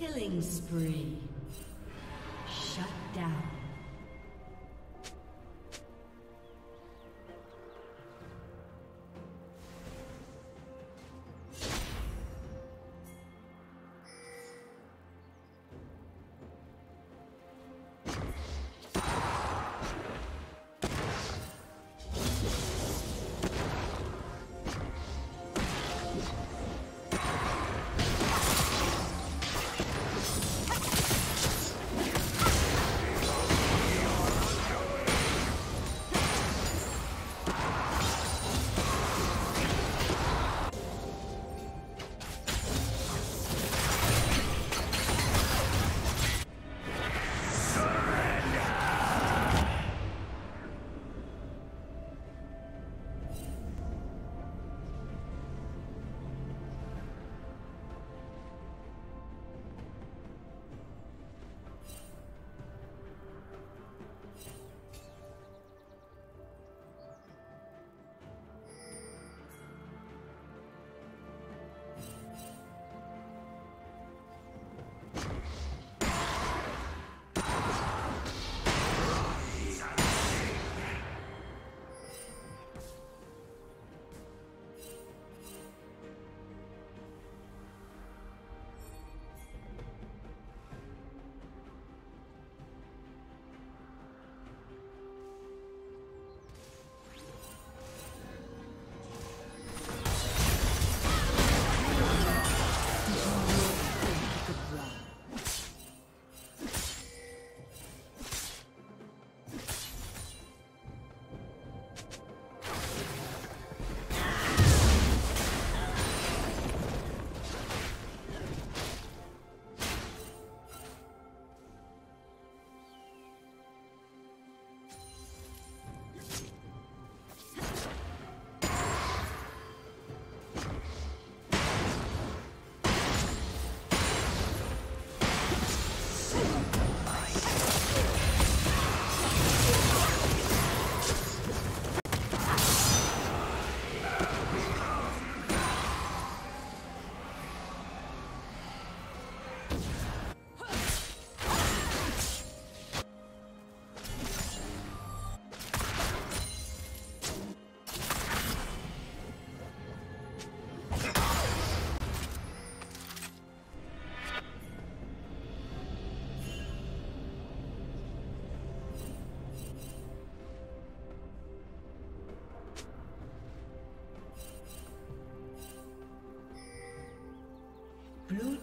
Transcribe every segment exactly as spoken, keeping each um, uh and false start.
Killing spree. Shut down.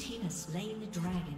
team has slain the dragon.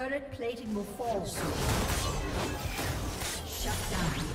Turret plating will fall soon. Shut down.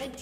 Red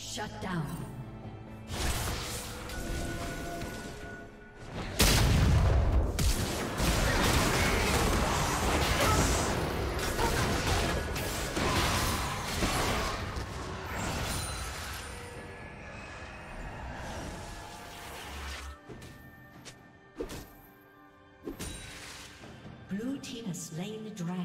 Shut down. Blue team has slain the dragon.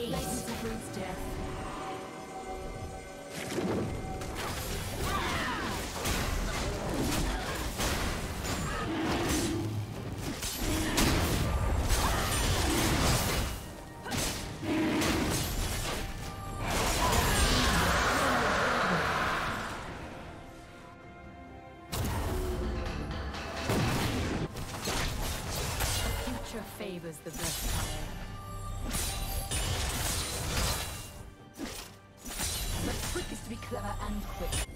place that brings death. Favors the best player. The trick is to be clever and quick.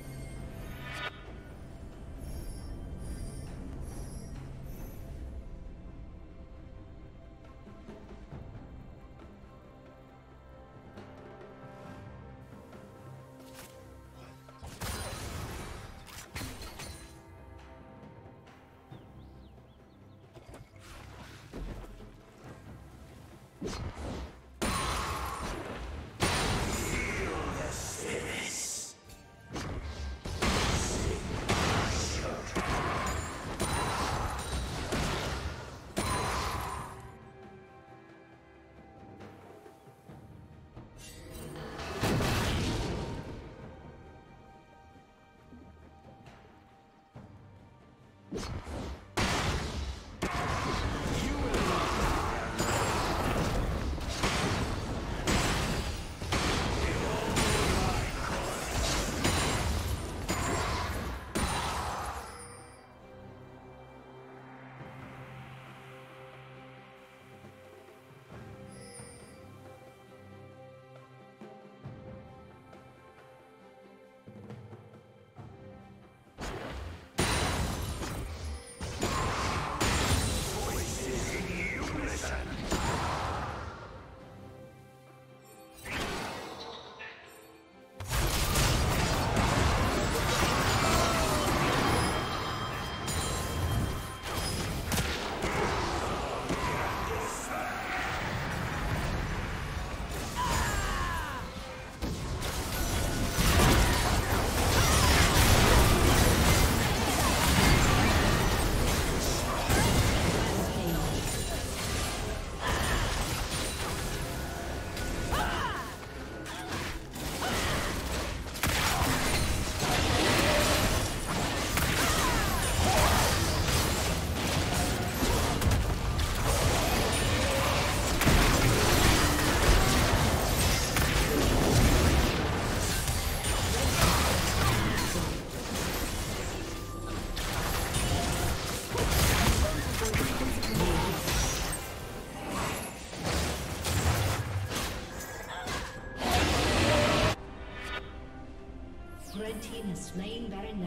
Slain Baron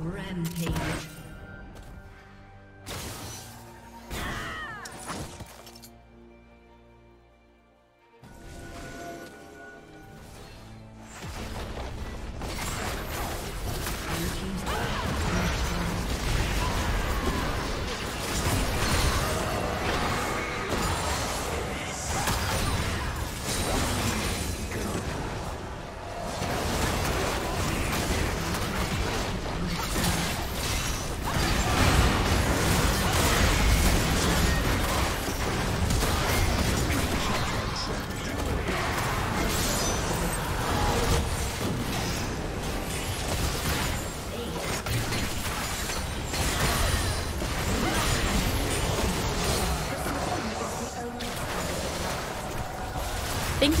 Rampage. Thank